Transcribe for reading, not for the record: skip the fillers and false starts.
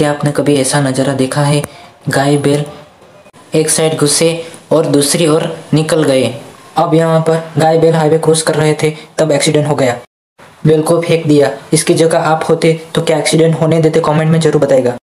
क्या आपने कभी ऐसा नज़ारा देखा है? गाय बैल एक साइड घुसे और दूसरी ओर निकल गए। अब यहाँ पर गाय बैल हाईवे क्रॉस कर रहे थे तब एक्सीडेंट हो गया। बैल को फेंक दिया। इसकी जगह आप होते तो क्या एक्सीडेंट होने देते? कमेंट में जरूर बताएगा।